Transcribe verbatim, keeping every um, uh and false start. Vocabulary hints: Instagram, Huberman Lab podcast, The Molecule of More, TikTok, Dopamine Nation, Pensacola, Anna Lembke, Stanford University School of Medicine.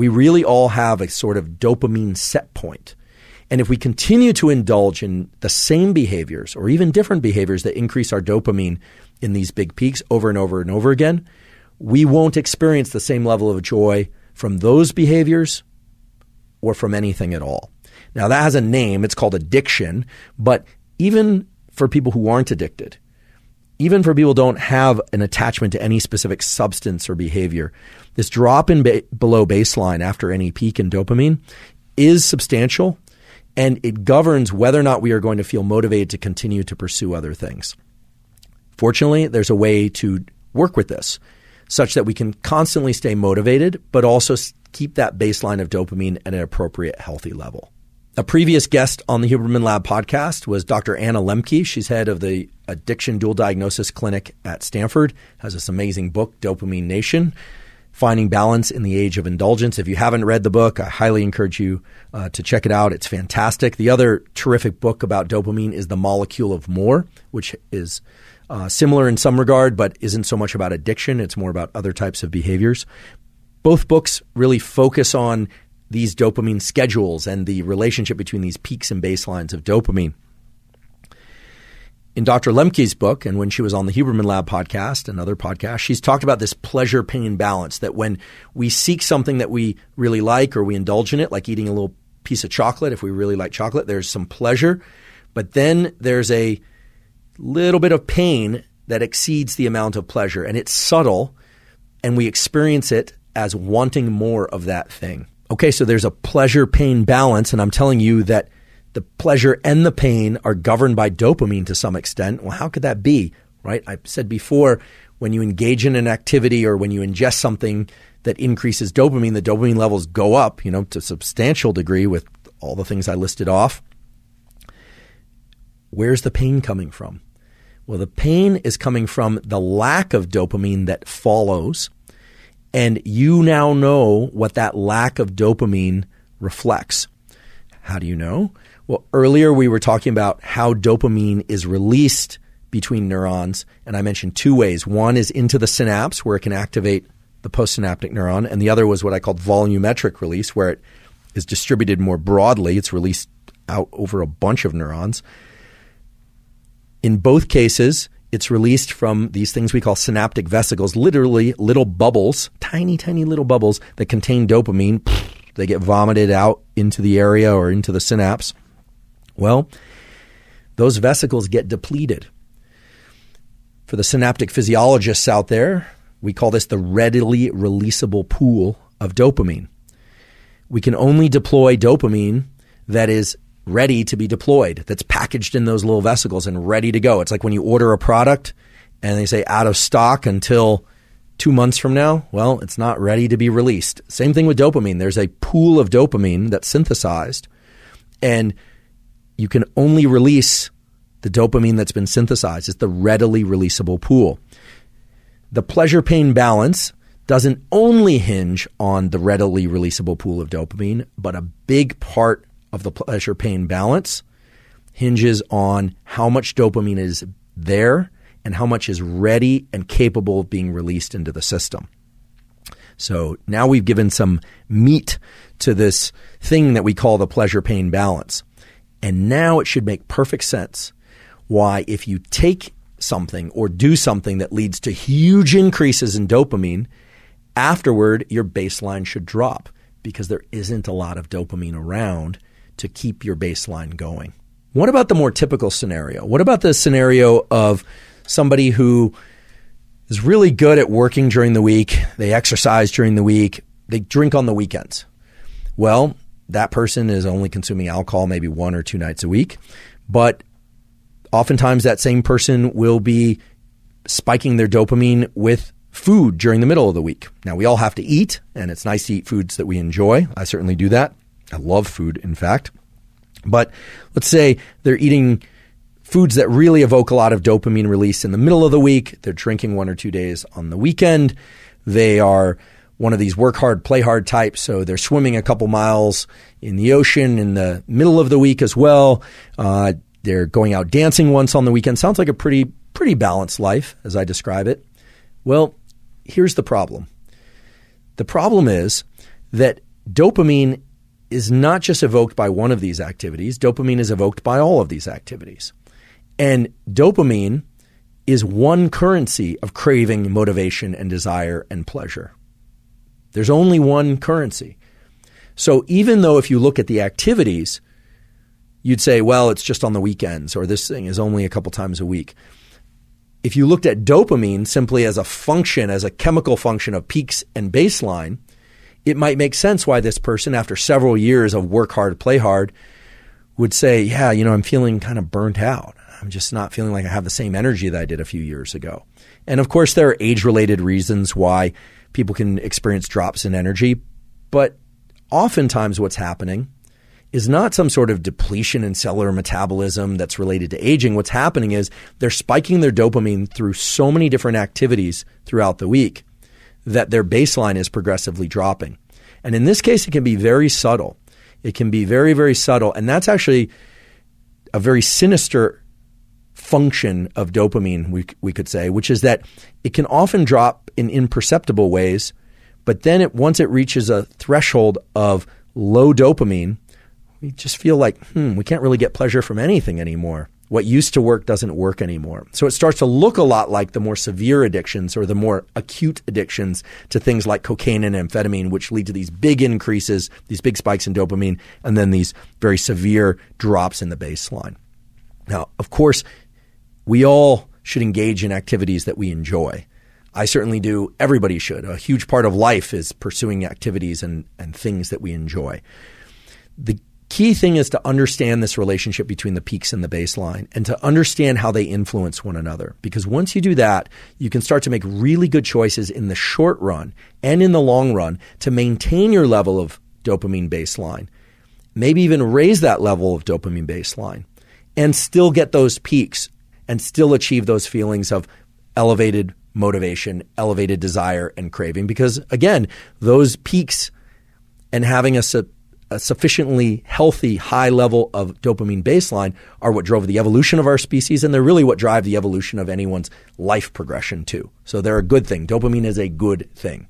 We really all have a sort of dopamine set point. And if we continue to indulge in the same behaviors or even different behaviors that increase our dopamine in these big peaks over and over and over again, we won't experience the same level of joy from those behaviors or from anything at all. Now, that has a name. It's called addiction. But even for people who aren't addicted, even for people who don't have an attachment to any specific substance or behavior, this drop in ba- below baseline after any peak in dopamine is substantial, and it governs whether or not we are going to feel motivated to continue to pursue other things. Fortunately, there's a way to work with this such that we can constantly stay motivated, but also keep that baseline of dopamine at an appropriate healthy level. A previous guest on the Huberman Lab podcast was Doctor Anna Lembke. She's head of the Addiction Dual Diagnosis Clinic at Stanford, has this amazing book, Dopamine Nation, Finding Balance in the Age of Indulgence. If you haven't read the book, I highly encourage you uh, to check it out. It's fantastic. The other terrific book about dopamine is The Molecule of More, which is uh, similar in some regard, but isn't so much about addiction. It's more about other types of behaviors. Both books really focus on these dopamine schedules and the relationship between these peaks and baselines of dopamine. In Doctor Lemke's book, and when she was on the Huberman Lab podcast and other podcasts, she's talked about this pleasure-pain balance, that when we seek something that we really like or we indulge in it, like eating a little piece of chocolate, if we really like chocolate, there's some pleasure. But then there's a little bit of pain that exceeds the amount of pleasure, and it's subtle, and we experience it as wanting more of that thing. Okay, so there's a pleasure-pain balance, and I'm telling you that the pleasure and the pain are governed by dopamine to some extent. Well, how could that be, right? I said before, when you engage in an activity or when you ingest something that increases dopamine, the dopamine levels go up, you know, to a substantial degree with all the things I listed off. Where's the pain coming from? Well, the pain is coming from the lack of dopamine that follows. And you now know what that lack of dopamine reflects. How do you know? Well, earlier we were talking about how dopamine is released between neurons, and I mentioned two ways. One is into the synapse, where it can activate the postsynaptic neuron, and the other was what I called volumetric release, where it is distributed more broadly. It's released out over a bunch of neurons. In both cases, it's released from these things we call synaptic vesicles, literally little bubbles, tiny, tiny little bubbles that contain dopamine. They get vomited out into the area or into the synapse. Well, those vesicles get depleted. For the synaptic physiologists out there, we call this the readily releasable pool of dopamine. We can only deploy dopamine that is ready to be deployed, that's packaged in those little vesicles and ready to go. It's like when you order a product and they say out of stock until two months from now. Well, it's not ready to be released. Same thing with dopamine. There's a pool of dopamine that's synthesized, and you can only release the dopamine that's been synthesized. It's the readily releasable pool. The pleasure-pain balance doesn't only hinge on the readily releasable pool of dopamine, but a big part of the pleasure-pain balance hinges on how much dopamine is there and how much is ready and capable of being released into the system. So now we've given some meat to this thing that we call the pleasure-pain balance. And now it should make perfect sense why, if you take something or do something that leads to huge increases in dopamine, afterward your baseline should drop, because there isn't a lot of dopamine around to keep your baseline going. What about the more typical scenario? What about the scenario of somebody who is really good at working during the week, they exercise during the week, they drink on the weekends? Well, that person is only consuming alcohol maybe one or two nights a week, but oftentimes that same person will be spiking their dopamine with food during the middle of the week. Now, we all have to eat, and it's nice to eat foods that we enjoy. I certainly do that. I love food, in fact. But let's say they're eating foods that really evoke a lot of dopamine release in the middle of the week. They're drinking one or two days on the weekend. They are one of these work hard, play hard types. So they're swimming a couple miles in the ocean in the middle of the week as well. Uh, they're going out dancing once on the weekend. Sounds like a pretty, pretty balanced life as I describe it. Well, here's the problem. The problem is that Dopamine is not just evoked by one of these activities. Dopamine is evoked by all of these activities. And dopamine is one currency of craving, motivation, and desire and pleasure. There's only one currency. So even though if you look at the activities, you'd say, well, it's just on the weekends, or this thing is only a couple times a week. If you looked at dopamine simply as a function, as a chemical function of peaks and baseline, it might make sense why this person, after several years of work hard, play hard, would say, yeah, you know, I'm feeling kind of burnt out. I'm just not feeling like I have the same energy that I did a few years ago. And of course, there are age-related reasons why people can experience drops in energy. But oftentimes what's happening is not some sort of depletion in cellular metabolism that's related to aging. What's happening is they're spiking their dopamine through so many different activities throughout the week that their baseline is progressively dropping. And in this case, it can be very subtle. It can be very, very subtle. And that's actually a very sinister function of dopamine, we, we could say, which is that it can often drop in imperceptible ways, but then it, once it reaches a threshold of low dopamine, we just feel like, hmm, we can't really get pleasure from anything anymore. What used to work doesn't work anymore. So it starts to look a lot like the more severe addictions or the more acute addictions to things like cocaine and amphetamine, which lead to these big increases, these big spikes in dopamine, and then these very severe drops in the baseline. Now, of course, we all should engage in activities that we enjoy. I certainly do. Everybody should. A huge part of life is pursuing activities and, and things that we enjoy. The key thing is to understand this relationship between the peaks and the baseline and to understand how they influence one another. Because once you do that, you can start to make really good choices in the short run and in the long run to maintain your level of dopamine baseline, maybe even raise that level of dopamine baseline and still get those peaks and still achieve those feelings of elevated motivation, elevated desire and craving. Because again, those peaks and having a sub- a sufficiently healthy high level of dopamine baseline are what drove the evolution of our species, and they're really what drive the evolution of anyone's life progression too. So they're a good thing. Dopamine is a good thing.